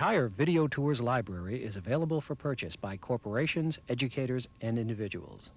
entire Videotours library is available for purchase by corporations, educators, and individuals.